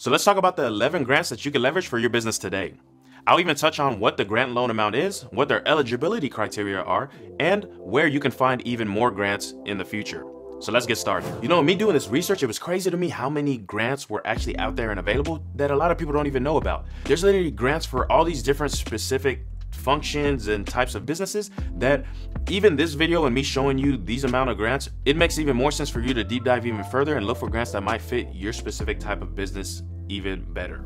So let's talk about the 11 grants that you can leverage for your business today. I'll even touch on what the grant loan amount is, what their eligibility criteria are, and where you can find even more grants in the future. So let's get started. You know, me doing this research, it was crazy to me how many grants were actually out there and available that a lot of people don't even know about. There's literally grants for all these different specific functions and types of businesses that even this video and me showing you these amount of grants, it makes even more sense for you to deep dive even further and look for grants that might fit your specific type of business even better.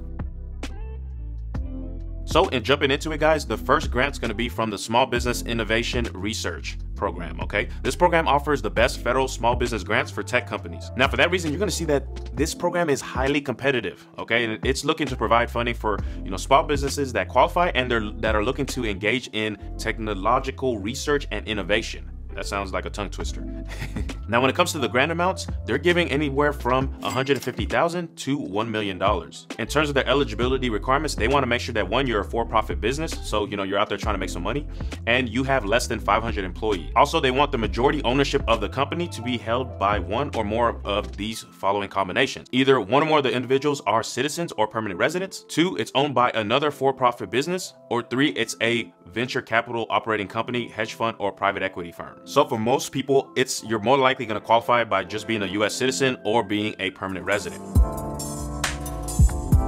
So in jumping into it, guys, the first grant's gonna be from the Small Business Innovation Research Program, okay? This program offers the best federal small business grants for tech companies. Now, for that reason, you're gonna see that this program is highly competitive, okay? And it's looking to provide funding for, you know, small businesses that qualify and that are looking to engage in technological research and innovation. That sounds like a tongue twister. Now, when it comes to the grant amounts, they're giving anywhere from $150,000 to $1 million. In terms of their eligibility requirements, they want to make sure that one, you're a for-profit business. So, you know, you're out there trying to make some money and you have less than 500 employees. Also, they want the majority ownership of the company to be held by one or more of these following combinations. Either one or more of the individuals are citizens or permanent residents. Two, it's owned by another for-profit business. Or three, it's a venture capital operating company, hedge fund, or private equity firm. So for most people, you're more likely going to qualify by just being a US citizen or being a permanent resident.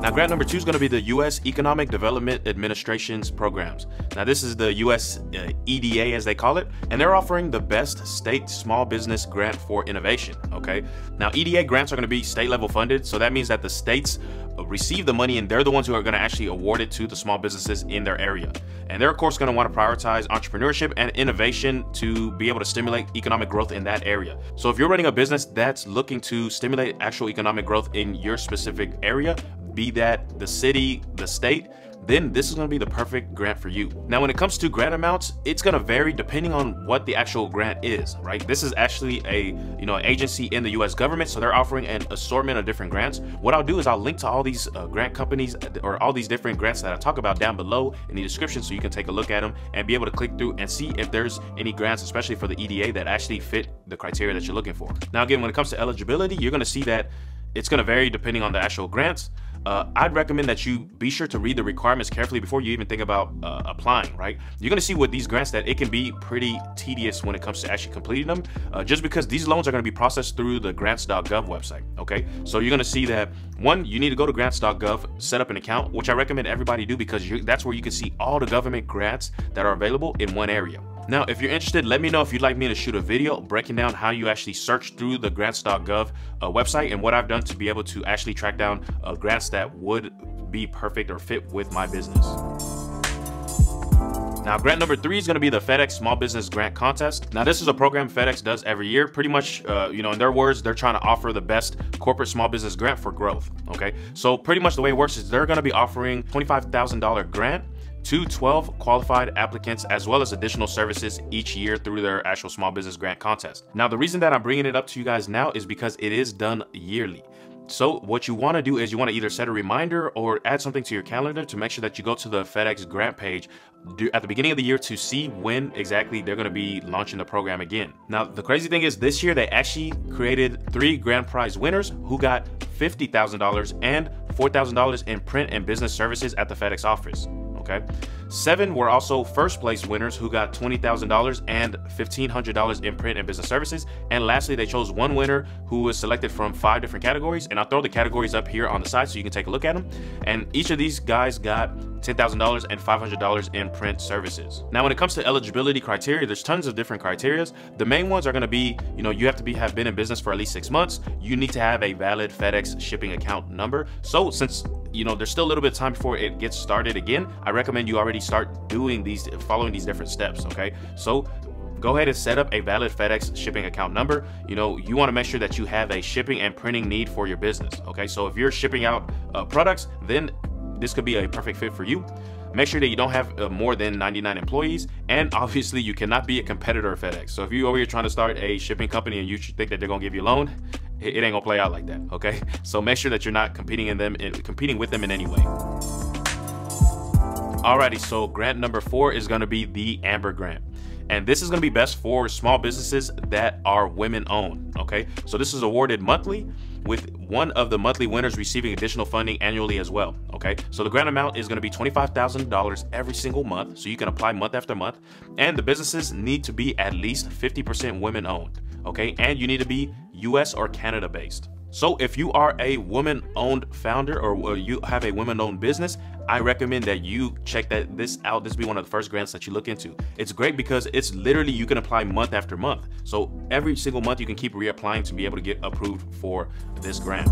Now, grant number two is going to be the US Economic Development Administration's programs. Now, this is the US EDA, as they call it, and they're offering the best state small business grant for innovation, okay? Now, EDA grants are going to be state level funded, so that means that the states receive the money and they're the ones who are going to actually award it to the small businesses in their area. And they're, of course, going to want to prioritize entrepreneurship and innovation to be able to stimulate economic growth in that area. So if you're running a business that's looking to stimulate actual economic growth in your specific area, be that the city, the state, then this is gonna be the perfect grant for you. Now, when it comes to grant amounts, it's gonna vary depending on what the actual grant is, right? This is actually a, you know, an agency in the US government, so they're offering an assortment of different grants. What I'll do is I'll link to all these grant companies or all these different grants that I talk about down below in the description so you can take a look at them and be able to click through and see if there's any grants, especially for the EDA, that actually fit the criteria that you're looking for. Now, again, when it comes to eligibility, you're gonna see that it's gonna vary depending on the actual grants. I'd recommend that you be sure to read the requirements carefully before you even think about applying, right? You're gonna see with these grants that it can be pretty tedious when it comes to actually completing them, just because these loans are gonna be processed through the grants.gov website, okay? So you're gonna see that, one, you need to go to grants.gov, set up an account, which I recommend everybody do because that's where you can see all the government grants that are available in one area. Now, if you're interested, let me know if you'd like me to shoot a video breaking down how you actually search through the grants.gov website and what I've done to be able to actually track down grants that would be perfect or fit with my business. Now, grant number three is going to be the FedEx Small Business Grant Contest. Now, this is a program FedEx does every year. Pretty much, you know, in their words, they're trying to offer the best corporate small business grant for growth, okay? So pretty much the way it works is they're going to be offering $25,000 grant to 12 qualified applicants, as well as additional services each year through their actual small business grant contest. Now, the reason that I'm bringing it up to you guys now is because it is done yearly. So what you want to do is you want to either set a reminder or add something to your calendar to make sure that you go to the FedEx grant page at the beginning of the year to see when exactly they're going to be launching the program again. Now, the crazy thing is this year, they actually created 3 grand prize winners who got $50,000 and $4,000 in print and business services at the FedEx office. Okay. 7 were also first place winners who got $20,000 and $1,500 in print and business services. And lastly, they chose one winner who was selected from 5 different categories. And I'll throw the categories up here on the side so you can take a look at them. And each of these guys got $10,000 and $500 in print services. Now, when it comes to eligibility criteria, there's tons of different criteria. The main ones are going to be, you know, you have to have been in business for at least 6 months. You need to have a valid FedEx shipping account number. So since, you know, there's still a little bit of time before it gets started again, I recommend you already start following these different steps, okay? So go ahead and set up a valid FedEx shipping account number. You know, you want to make sure that you have a shipping and printing need for your business, okay? So if you're shipping out products, then this could be a perfect fit for you. Make sure that you don't have more than 99 employees. And obviously you cannot be a competitor of FedEx. So if you're over here trying to start a shipping company and you think that they're going to give you a loan, it ain't gonna play out like that, okay? So make sure that you're not competing with them in any way. Alrighty, so grant number 4 is gonna be the Amber Grant. And this is gonna be best for small businesses that are women-owned, okay? So this is awarded monthly with one of the monthly winners receiving additional funding annually as well. Okay, so the grant amount is going to be $25,000 every single month, so you can apply month after month, and the businesses need to be at least 50% women owned. Okay, and you need to be US or Canada based. So if you are a woman-owned founder or you have a women-owned business, I recommend that you check this out. This will be one of the first grants that you look into. It's great because it's literally, you can apply month after month. So every single month you can keep reapplying to be able to get approved for this grant.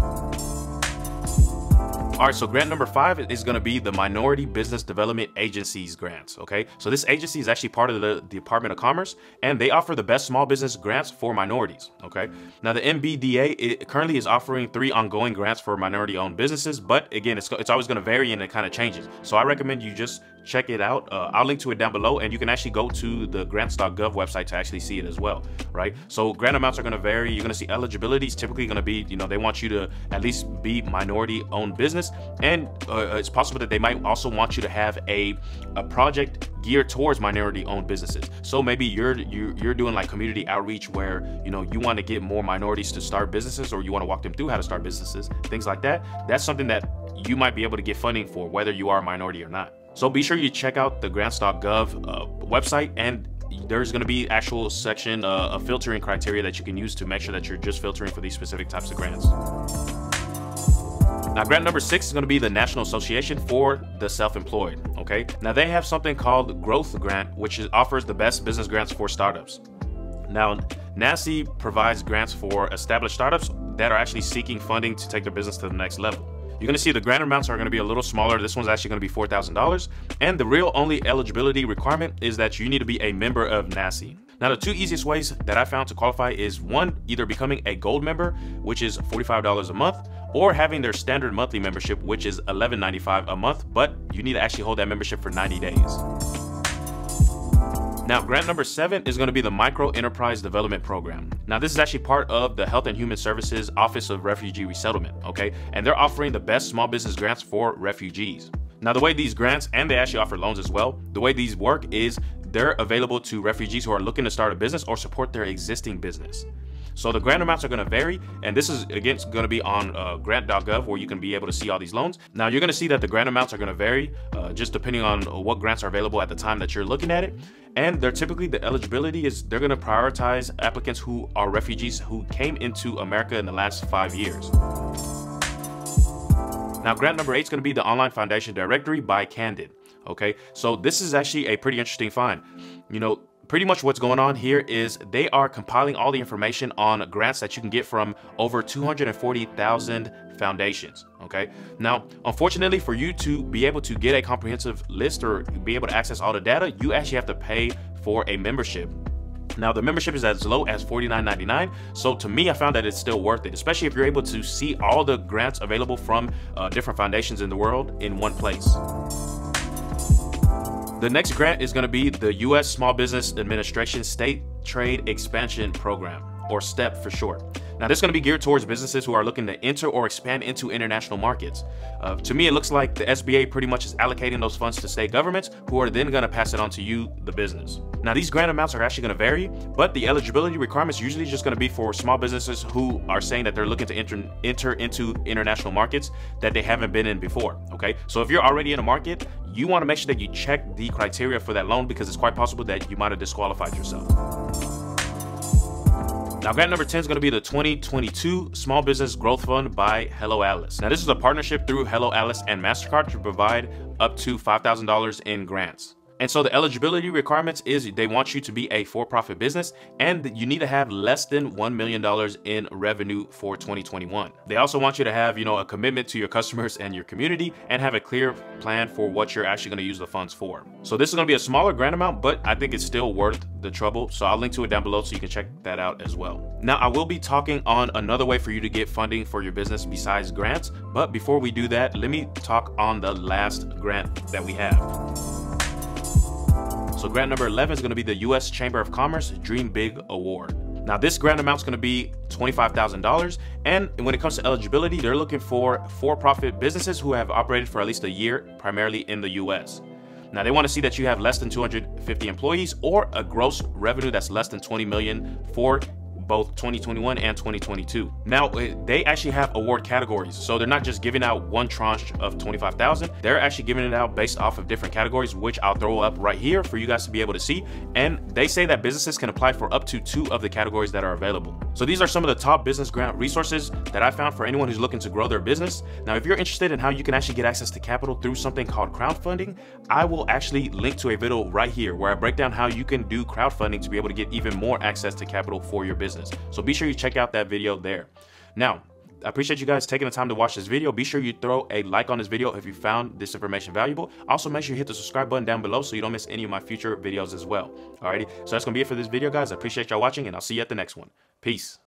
All right, so grant number 5 is going to be the Minority Business Development Agency's grants. Okay, so this agency is actually part of the Department of Commerce, and they offer the best small business grants for minorities. Okay, now the MBDA currently is offering 3 ongoing grants for minority-owned businesses, but again, it's always going to vary and it kind of changes. So I recommend you just check it out. I'll link to it down below, and you can actually go to the grants.gov website to actually see it as well, right? So grant amounts are going to vary. You're going to see eligibility is typically going to be, you know, they want you to at least be minority-owned business, and it's possible that they might also want you to have a project geared towards minority-owned businesses. So maybe you're doing like community outreach where, you know, you want to get more minorities to start businesses, or you want to walk them through how to start businesses, things like that. That's something that you might be able to get funding for, whether you are a minority or not. So be sure you check out the grants.gov website, and there's going to be actual section of filtering criteria that you can use to make sure that you're just filtering for these specific types of grants. Now, grant number 6 is going to be the National Association for the Self-Employed. Okay, now they have something called Growth Grant, which offers the best business grants for startups. Now, NASSE provides grants for established startups that are actually seeking funding to take their business to the next level. You're going to see the grant amounts are going to be a little smaller. This one's actually going to be $4,000. And the real only eligibility requirement is that you need to be a member of NASSE. Now, the 2 easiest ways that I found to qualify is 1, either becoming a gold member, which is $45 a month, or having their standard monthly membership, which is $11.95 a month, but you need to actually hold that membership for 90 days. Now, grant number 7 is going to be the Micro Enterprise Development Program. Now, this is actually part of the Health and Human Services Office of Refugee Resettlement, okay? And they're offering the best small business grants for refugees. Now, the way these grants, and they actually offer loans as well, the way these work is they're available to refugees who are looking to start a business or support their existing business. So the grant amounts are going to vary, and this is, again, going to be on grant.gov, where you can be able to see all these loans. Now, you're going to see that the grant amounts are going to vary just depending on what grants are available at the time that you're looking at it. And they're typically, the eligibility is they're going to prioritize applicants who are refugees who came into America in the last 5 years. Now, grant number 8 is going to be the Online Foundation Directory by Candid. Okay, so this is actually a pretty interesting find. You know, pretty much what's going on here is they are compiling all the information on grants that you can get from over 240,000 foundations. Okay, now, unfortunately, for you to be able to get a comprehensive list or be able to access all the data, you actually have to pay for a membership. Now, the membership is as low as $49.99. So to me, I found that it's still worth it, especially if you're able to see all the grants available from different foundations in the world in one place. The next grant is going to be the U.S. Small Business Administration State Trade Expansion Program, or STEP for short. Now, this is going to be geared towards businesses who are looking to enter or expand into international markets. To me, it looks like the SBA pretty much is allocating those funds to state governments, who are then going to pass it on to you, the business. Now, these grant amounts are actually going to vary, but the eligibility requirements usually just going to be for small businesses who are saying that they're looking to enter into international markets that they haven't been in before. Okay, so if you're already in a market, you want to make sure that you check the criteria for that loan, because it's quite possible that you might have disqualified yourself. Now, grant number 10 is going to be the 2022 Small Business Growth Fund by Hello Alice. Now, this is a partnership through Hello Alice and MasterCard to provide up to $5,000 in grants. And so the eligibility requirements is they want you to be a for-profit business, and you need to have less than $1 million in revenue for 2021. They also want you to have, you know, a commitment to your customers and your community, and have a clear plan for what you're actually going to use the funds for. So this is going to be a smaller grant amount, but I think it's still worth the trouble. So I'll link to it down below so you can check that out as well. Now, I will be talking on another way for you to get funding for your business besides grants. But before we do that, let me talk on the last grant that we have. So grant number 11 is going to be the U.S. Chamber of Commerce Dream Big Award. Now, this grant amount is going to be $25,000. And when it comes to eligibility, they're looking for-profit businesses who have operated for at least a year, primarily in the U.S. Now, they want to see that you have less than 250 employees, or a gross revenue that's less than $20 million for both 2021 and 2022. Now, they actually have award categories. So they're not just giving out one tranche of $25,000. They're actually giving it out based off of different categories, which I'll throw up right here for you guys to be able to see. And they say that businesses can apply for up to 2 of the categories that are available. So these are some of the top business grant resources that I found for anyone who's looking to grow their business. Now, if you're interested in how you can actually get access to capital through something called crowdfunding, I will actually link to a video right here where I break down how you can do crowdfunding to be able to get even more access to capital for your business. So be sure you check out that video there. Now, I appreciate you guys taking the time to watch this video. Be sure you throw a like on this video if you found this information valuable. Also, make sure you hit the subscribe button down below so you don't miss any of my future videos as well. Alrighty, so that's gonna be it for this video, guys. I appreciate y'all watching, and I'll see you at the next one. Peace.